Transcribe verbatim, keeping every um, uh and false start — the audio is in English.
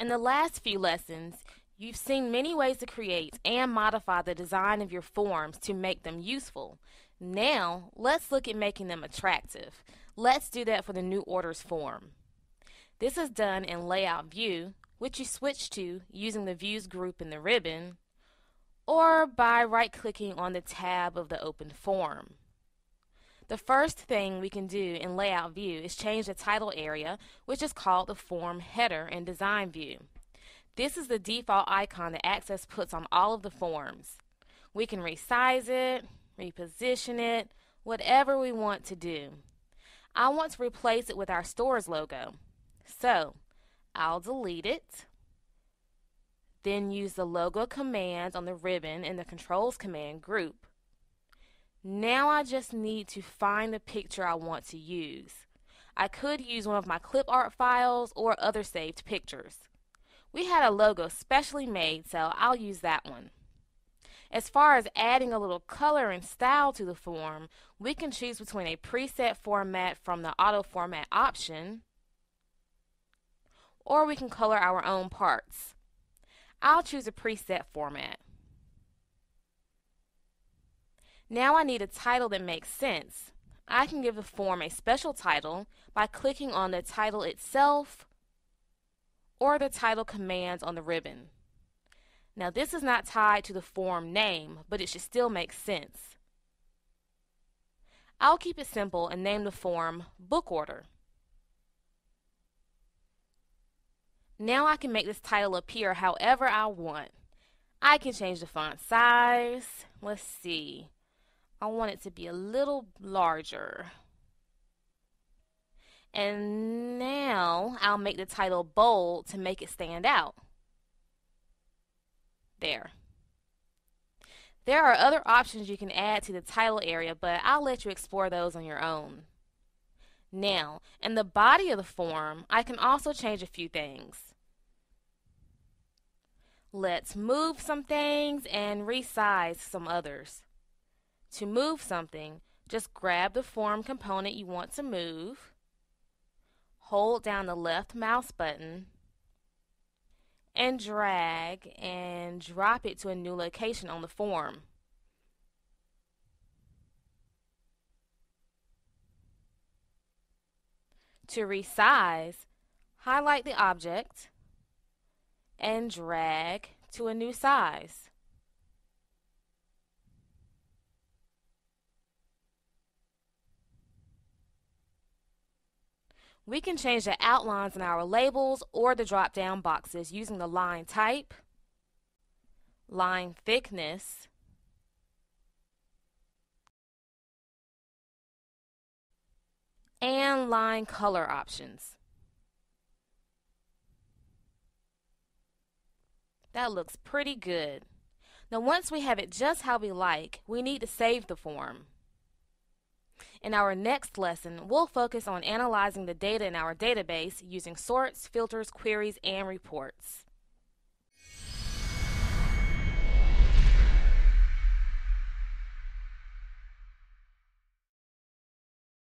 In the last few lessons, you've seen many ways to create and modify the design of your forms to make them useful. Now, let's look at making them attractive. Let's do that for the new orders form. This is done in Layout View, which you switch to using the Views group in the ribbon, or by right-clicking on the tab of the open form. The first thing we can do in Layout View is change the title area, which is called the Form Header in Design View. This is the default icon that Access puts on all of the forms. We can resize it, reposition it, whatever we want to do. I want to replace it with our store's logo. So, I'll delete it, then use the logo command on the ribbon in the Controls command group. Now I just need to find the picture I want to use. I could use one of my clip art files or other saved pictures. We had a logo specially made, so I'll use that one. As far as adding a little color and style to the form, we can choose between a preset format from the Auto Format option, or we can color our own parts. I'll choose a preset format. Now I need a title that makes sense. I can give the form a special title by clicking on the title itself, or the title commands on the ribbon. Now this is not tied to the form name, but it should still make sense. I'll keep it simple and name the form Book Order. Now I can make this title appear however I want. I can change the font size. Let's see. I want it to be a little larger. And now I'll make the title bold to make it stand out. There. There are other options you can add to the title area, but I'll let you explore those on your own. Now, in the body of the form, I can also change a few things. Let's move some things and resize some others. To move something, just grab the form component you want to move, hold down the left mouse button, and drag and drop it to a new location on the form. To resize, highlight the object and drag to a new size. We can change the outlines in our labels or the drop-down boxes using the line type, line thickness, and line color options. That looks pretty good. Now once we have it just how we like, we need to save the form. In our next lesson, we'll focus on analyzing the data in our database using sorts, filters, queries, and reports.